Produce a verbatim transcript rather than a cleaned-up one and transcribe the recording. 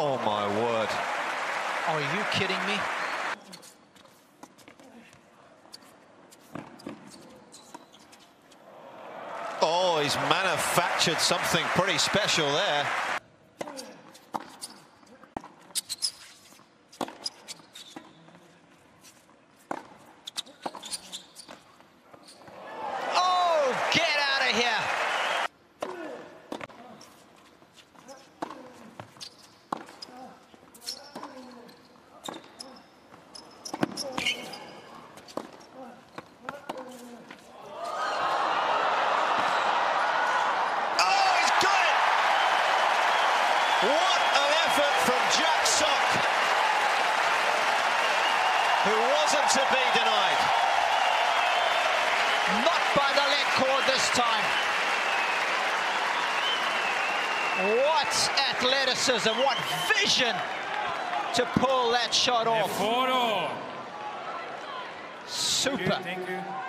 Oh, my word. Are you kidding me? Oh, he's manufactured something pretty special there. Oh, get out of here. What an effort from Jack Sock, who wasn't to be denied. Not by the leg cord this time. What athleticism, what vision to pull that shot off. Super. Thank you, thank you.